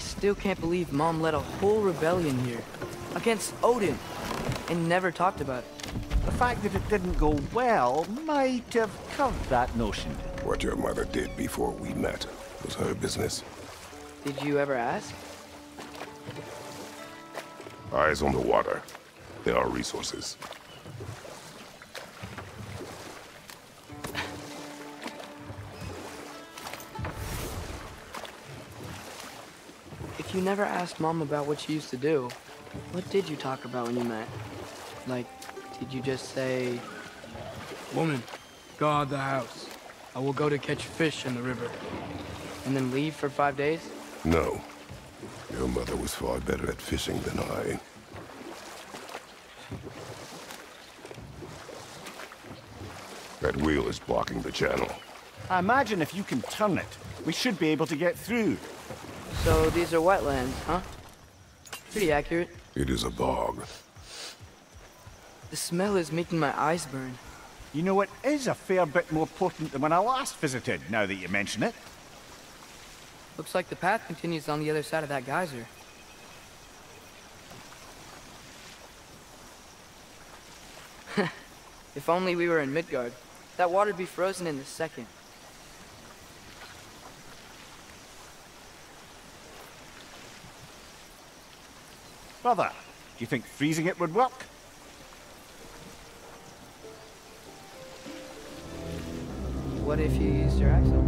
still can't believe Mom led a whole rebellion here, against Odin, and never talked about it. The fact that it didn't go well might have covered that notion. What your mother did before we met was her business. Did you ever ask? Eyes on the water. There are resources. If you never asked Mom about what she used to do, what did you talk about when you met? Like, did you just say, "Woman, guard the house. I will go to catch fish in the river," and then leave for 5 days? No. Your mother was far better at fishing than I. That wheel is blocking the channel. I imagine if you can turn it, we should be able to get through. So these are wetlands, huh? Pretty accurate. It is a bog. The smell is making my eyes burn. You know, it is a fair bit more potent than when I last visited, now that you mention it. Looks like the path continues on the other side of that geyser. If only we were in Midgard. That water'd be frozen in a second. Brother, do you think freezing it would work? What if you used your accent?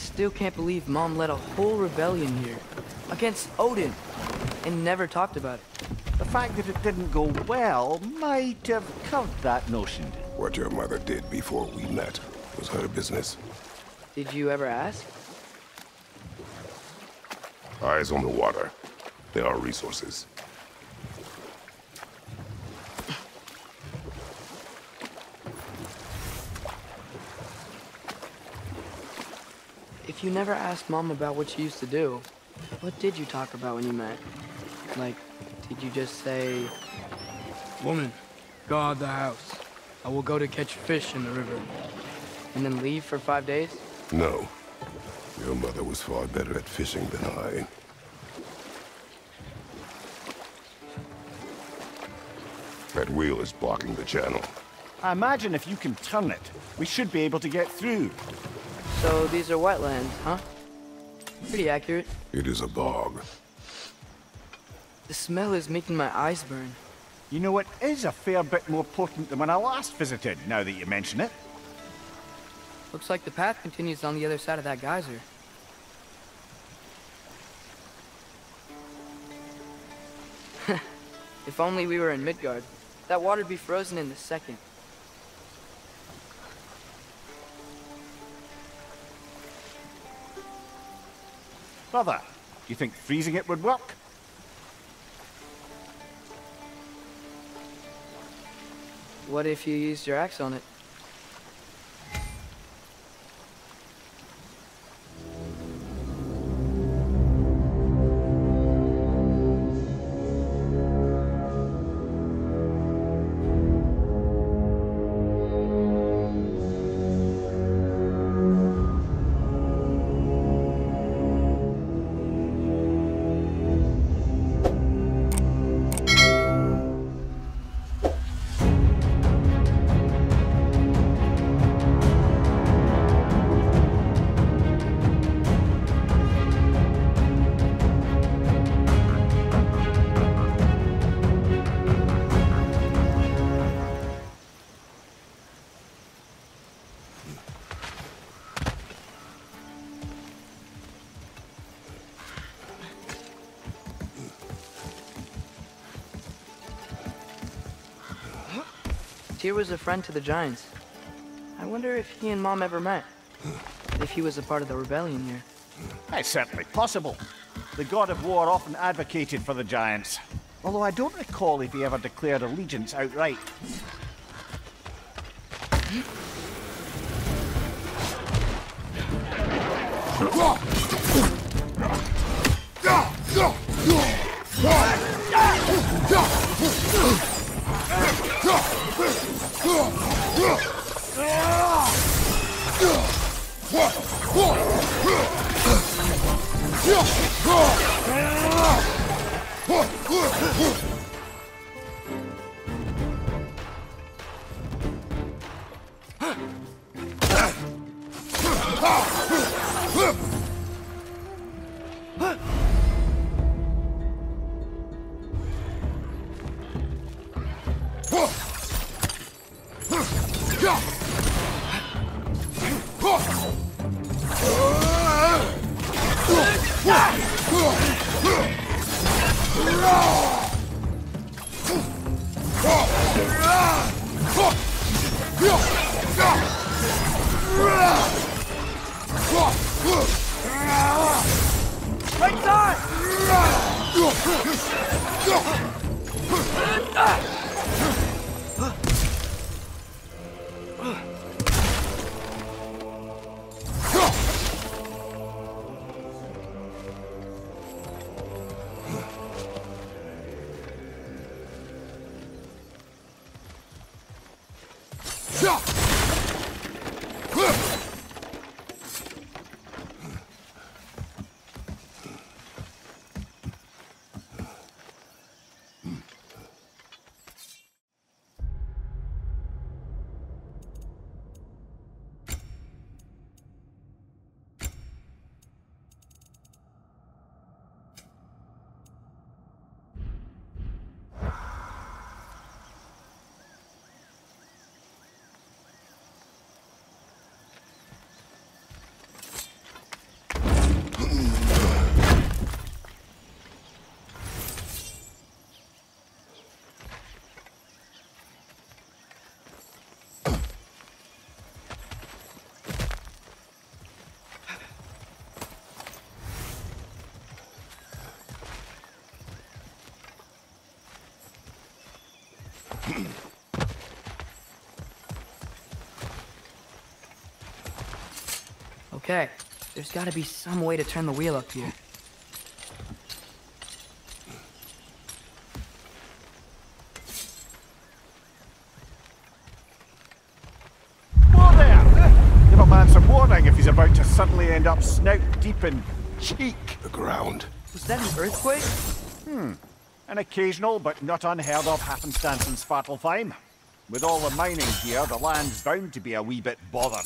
Still can't believe Mom led a whole rebellion here, against Odin, and never talked about it. The fact that it didn't go well might have covered that notion. What your mother did before we met was her business. Did you ever ask? Eyes on the water. There are resources. If you never asked Mom about what she used to do, what did you talk about when you met? Like, did you just say, "Woman, guard the house. I will go to catch fish in the river," and then leave for 5 days? No. Your mother was far better at fishing than I. That wheel is blocking the channel. I imagine if you can turn it, we should be able to get through. So these are wetlands, huh? Pretty accurate. It is a bog. The smell is making my eyes burn. You know, it is a fair bit more potent than when I last visited, now that you mention it. Looks like the path continues on the other side of that geyser. If only we were in Midgard. That water'd be frozen in a second. Brother, do you think freezing it would work? What if you used your axe on it? Tyr was a friend to the Giants. I wonder if he and Mom ever met. If he was a part of the rebellion here. That's certainly possible. The God of War often advocated for the Giants. Although I don't recall if he ever declared allegiance outright. Okay, there's gotta be some way to turn the wheel up here. More there! Give a man some warning if he's about to suddenly end up snout deep in cheek. The ground. Was that an earthquake? An occasional but not unheard of happenstance in Svartalfheim. With all the mining here, the land's bound to be a wee bit bothered.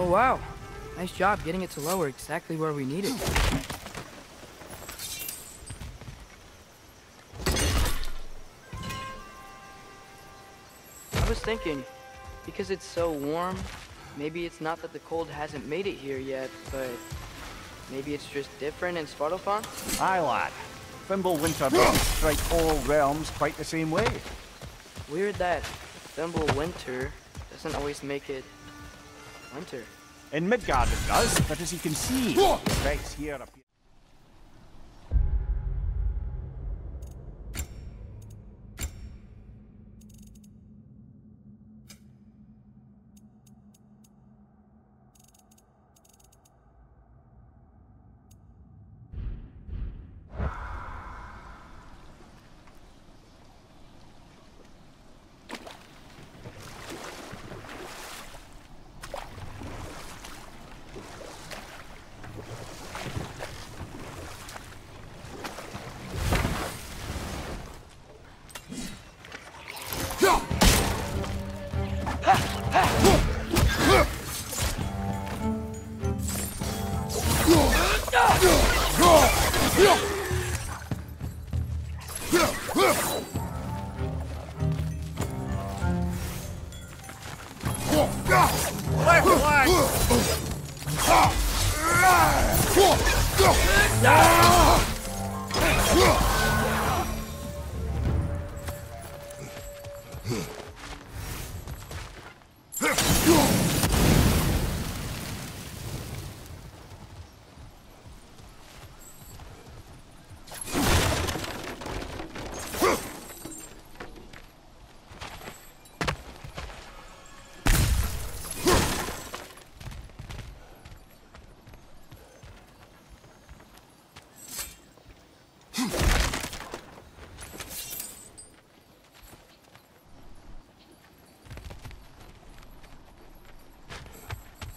Oh wow, nice job getting it to lower exactly where we need it. I was thinking, because it's so warm, maybe it's not that the cold hasn't made it here yet, but maybe it's just different in Svartalfheim? Aye lad, Fimble winter doesn't strike all realms quite the same way. Weird that Fimble winter doesn't always make it winter. In Midgard it does, but as you can see, the effects here appear. Left leg!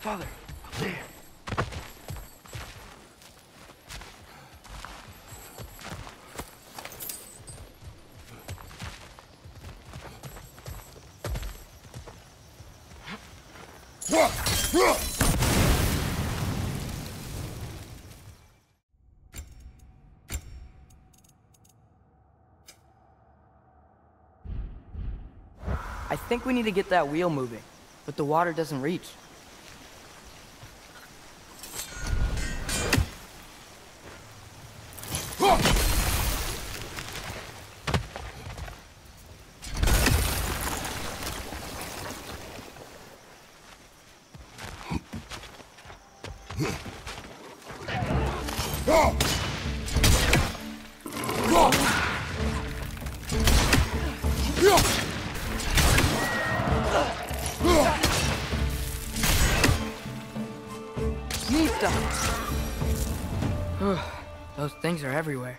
Father, up there. I think we need to get that wheel moving, but the water doesn't reach. Those things are everywhere.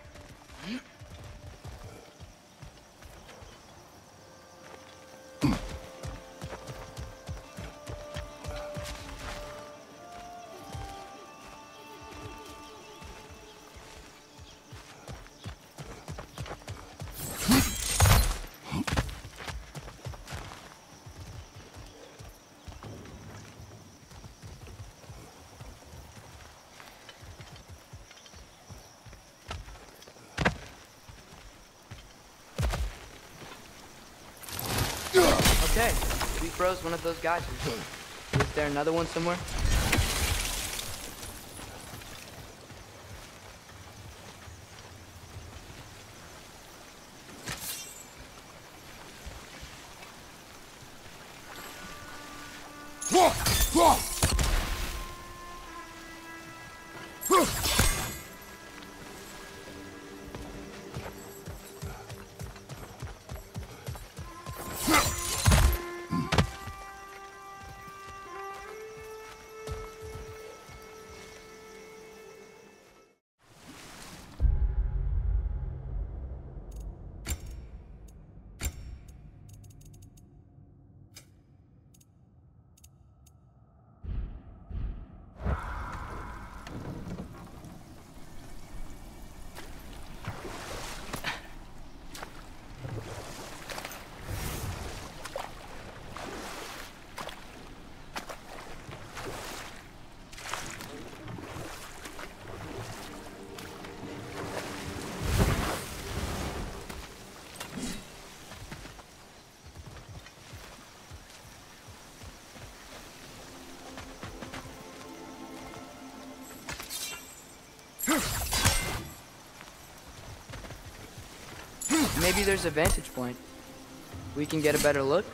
Okay, we froze one of those guys. Is there another one somewhere? Maybe there's a vantage point. We can get a better look.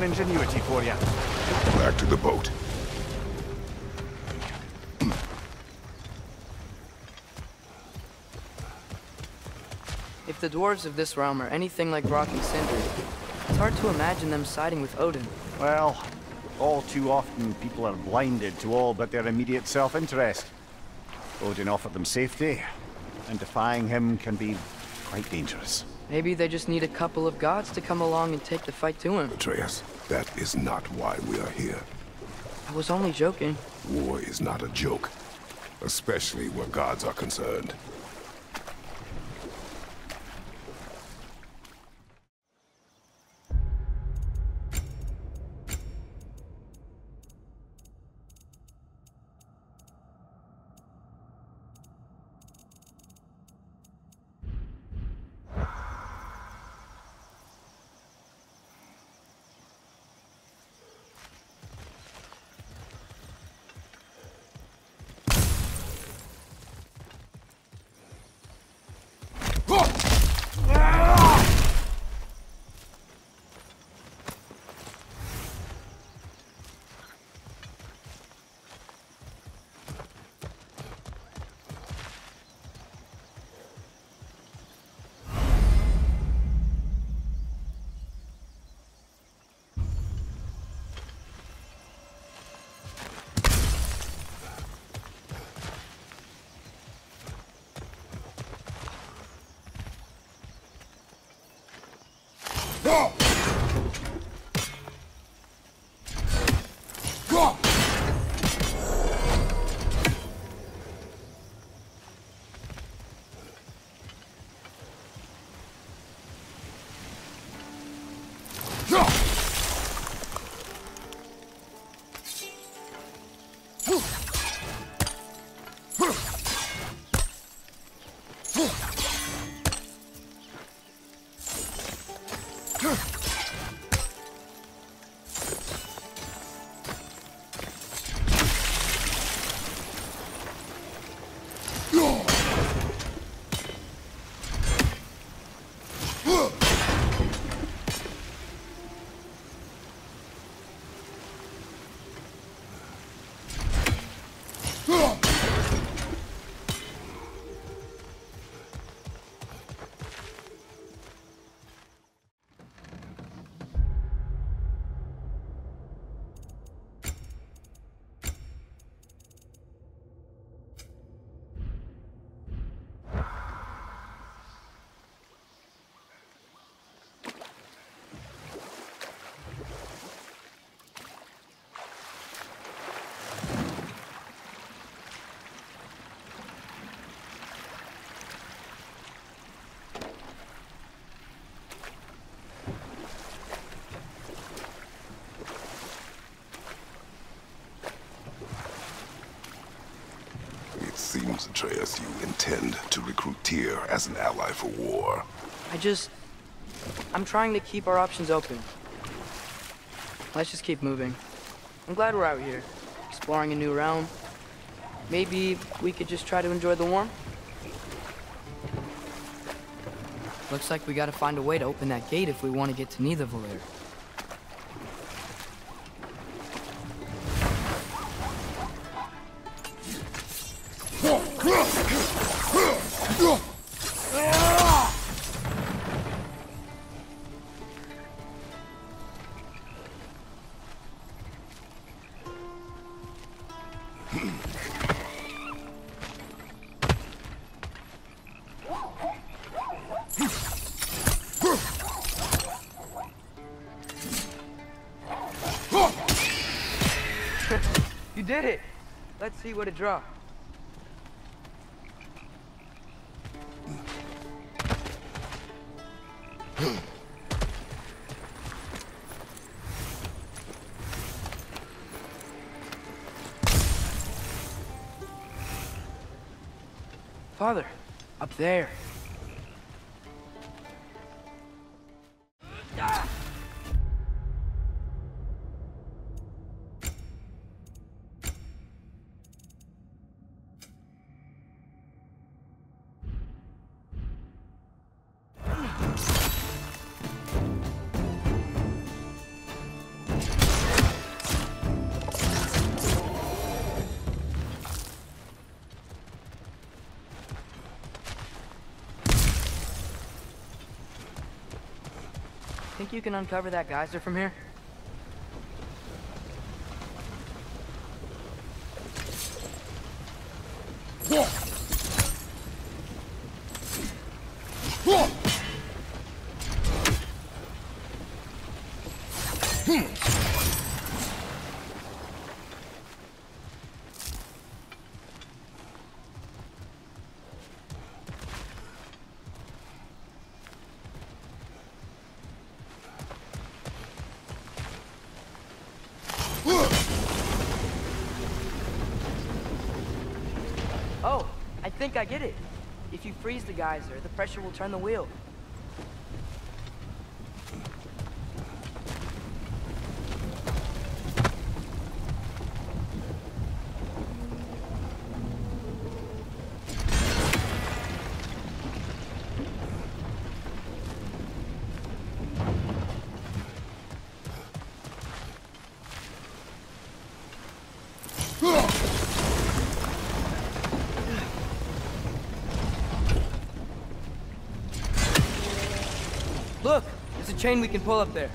Ingenuity for you. Back to the boat. If the dwarves of this realm are anything like Brok and Sindri, it's hard to imagine them siding with Odin. Well, all too often people are blinded to all but their immediate self-interest. Odin offered them safety, and defying him can be quite dangerous. Maybe they just need a couple of gods to come along and take the fight to him. Atreus, that is not why we are here. I was only joking. War is not a joke, especially where gods are concerned. Atreus, you intend to recruit Tyr as an ally for war. I'm trying to keep our options open. Let's just keep moving. I'm glad we're out here, exploring a new realm. Maybe we could just try to enjoy the warmth? Looks like we gotta find a way to open that gate if we want to get to Needleville. You did it! Let's see what it dropped. Father, up there. Think you can uncover that geyser from here? I think I get it. If you freeze the geyser, the pressure will turn the wheel. Look, there's a chain we can pull up there.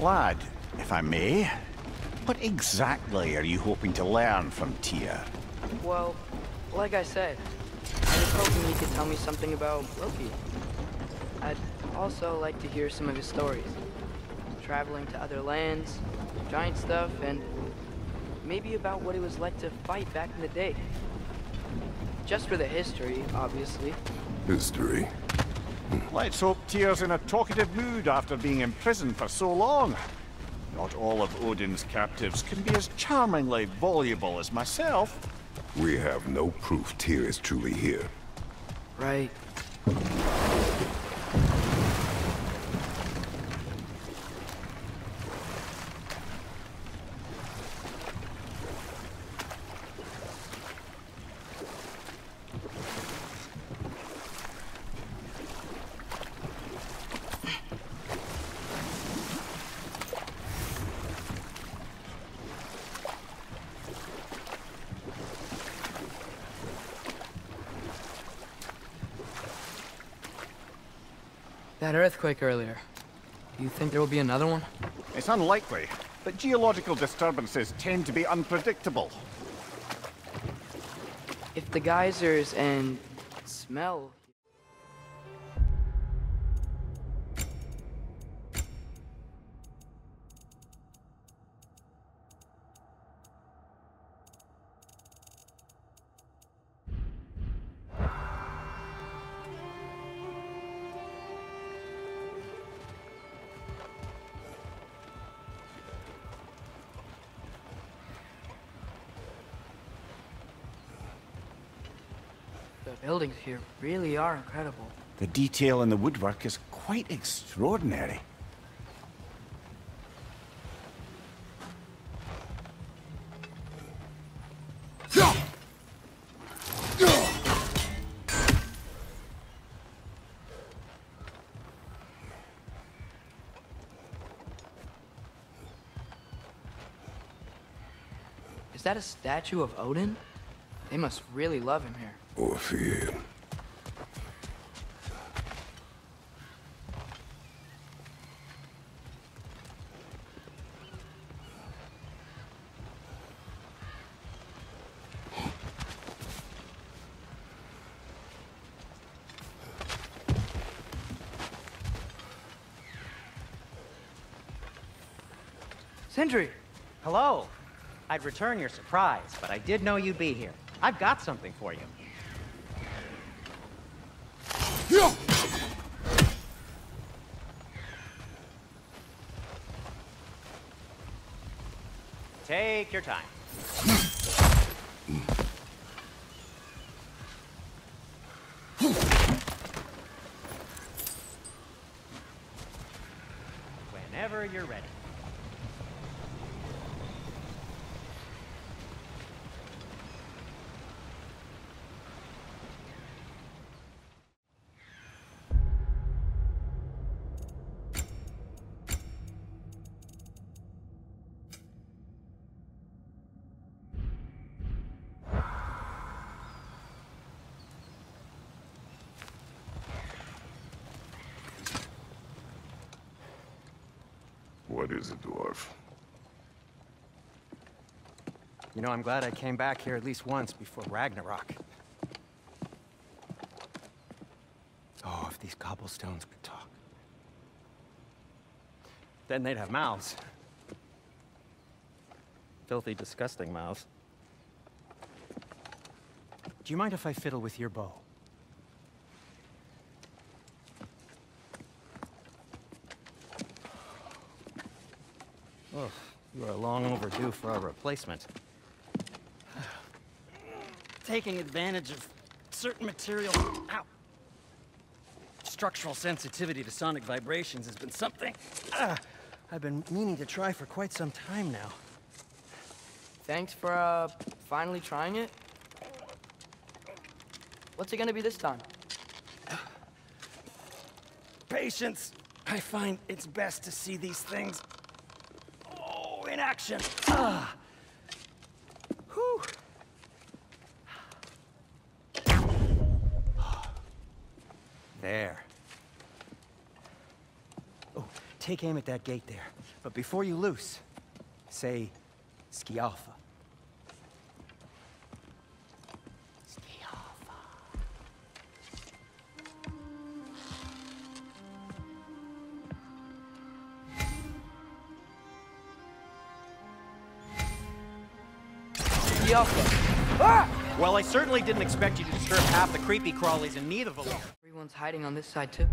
Lad, if I may, what exactly are you hoping to learn from Tyr? Well, like I said, I was hoping he could tell me something about Loki. I'd also like to hear some of his stories. Traveling to other lands, giant stuff, and maybe about what it was like to fight back in the day. Just for the history, obviously. History? Let's hope Tyr's in a talkative mood after being imprisoned for so long. Not all of Odin's captives can be as charmingly voluble as myself. We have no proof Tyr is truly here. Right. That earthquake earlier. Do you think there will be another one? It's unlikely, but geological disturbances tend to be unpredictable. If the geysers and smell... The buildings here really are incredible. The detail in the woodwork is quite extraordinary. Is that a statue of Odin? They must really love him here. Or fear him. Sindri! Hello. I'd return your surprise, but I did know you'd be here. I've got something for you. Take your time. Whenever you're ready. What is a dwarf? You know, I'm glad I came back here at least once before Ragnarok. Oh, if these cobblestones could talk. Then they'd have mouths. Filthy, disgusting mouths. Do you mind if I fiddle with your bow? Oh, you are long overdue for a replacement. Taking advantage of certain material... Ow. Structural sensitivity to sonic vibrations has been something... I've been meaning to try for quite some time now. Thanks for, finally trying it. What's it gonna be this time? Patience! I find it's best to see these things... in action. Whew. There. Oh, take aim at that gate there. But before you loose, say Skialfa. Well, I certainly didn't expect you to disturb half the creepy crawlies in Needleville. Everyone's hiding on this side, too.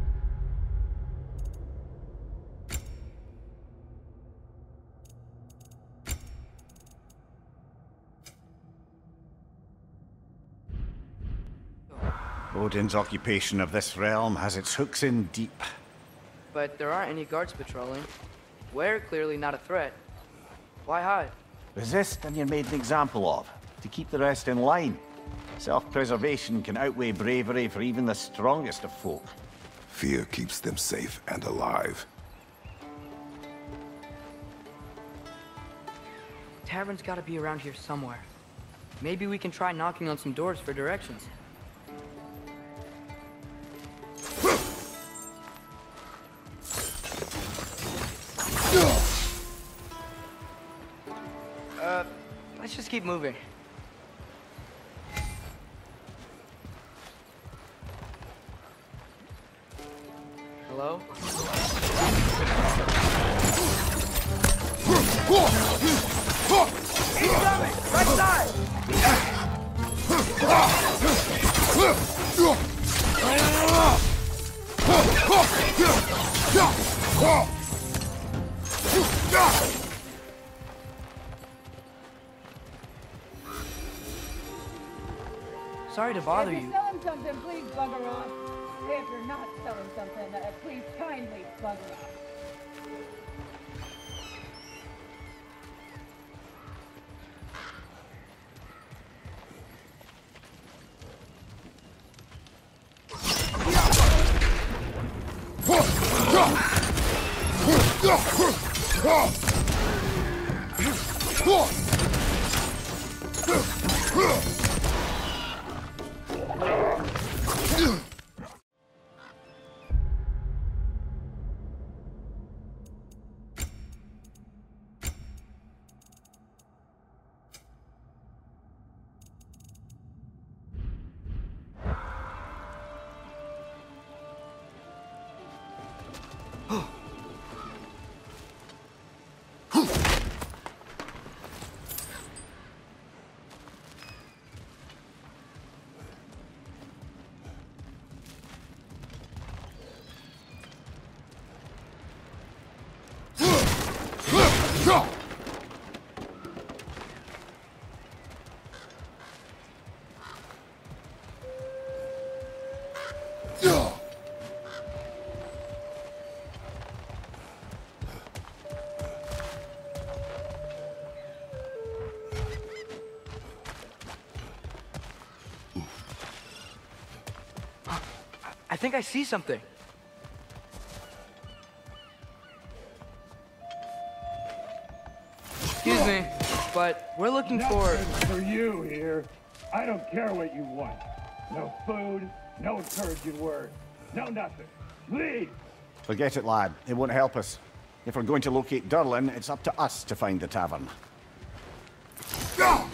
Odin's occupation of this realm has its hooks in deep. But there aren't any guards patrolling. We're clearly not a threat. Why hide? Resist, and you're made an example of, to keep the rest in line. Self-preservation can outweigh bravery for even the strongest of folk. Fear keeps them safe and alive. Tavern's gotta be around here somewhere. Maybe we can try knocking on some doors for directions. Let's just keep moving. Hello? He's coming! Right side! Sorry to bother you. If you're selling something, please bugger off. If you're not selling something, please kindly bugger off. I think I see something. Excuse me, but we're looking for... Nothing for you here. I don't care what you want. No food, no encouraging word, no nothing. Leave! Forget it, lad. It won't help us. If we're going to locate Durlin, it's up to us to find the tavern. Go!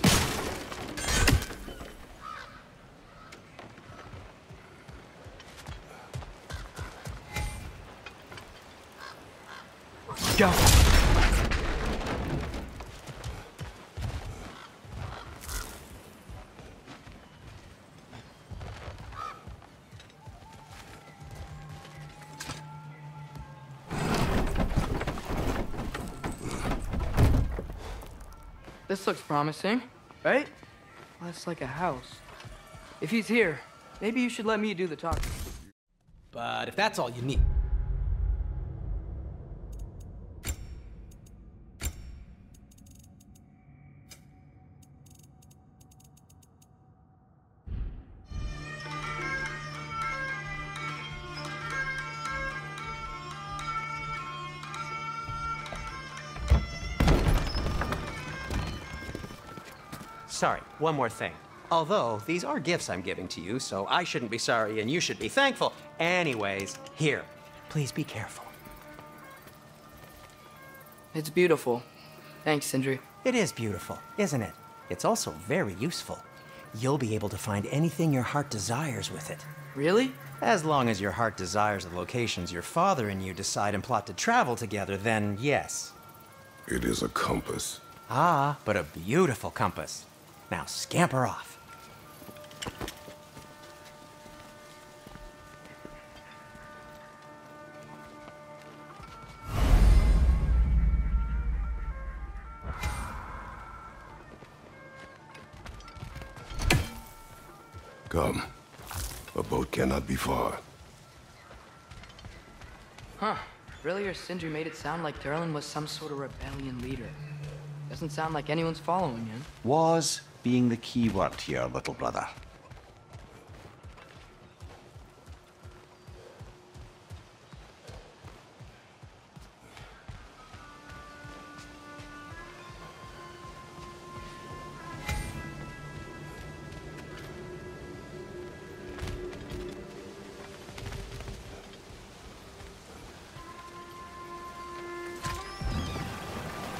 Go. This looks promising, right? Well, it's like a house. If he's here, maybe you should let me do the talking. But if that's all you need... Sorry, one more thing. Although, these are gifts I'm giving to you, so I shouldn't be sorry and you should be thankful. Anyways, here, please be careful. It's beautiful. Thanks, Sindri. It is beautiful, isn't it? It's also very useful. You'll be able to find anything your heart desires with it. Really? As long as your heart desires the locations your father and you decide and plot to travel together, then yes. It is a compass. Ah, but a beautiful compass. Now scamper off. Come. A boat cannot be far. Huh. Earlier Sindri made it sound like Durlin was some sort of rebellion leader. Doesn't sound like anyone's following you. Was being the key word here, little brother.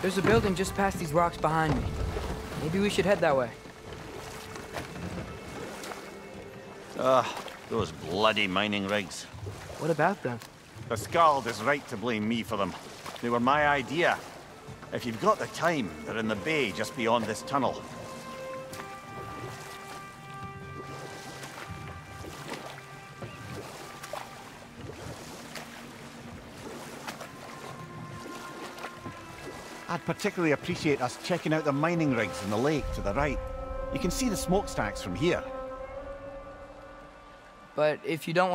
There's a building just past these rocks behind me. Maybe we should head that way. Ugh, those bloody mining rigs. What about them? The Skald is right to blame me for them. They were my idea. If you've got the time, they're in the bay just beyond this tunnel. I'd particularly appreciate us checking out the mining rigs in the lake to the right. You can see the smokestacks from here. But if you don't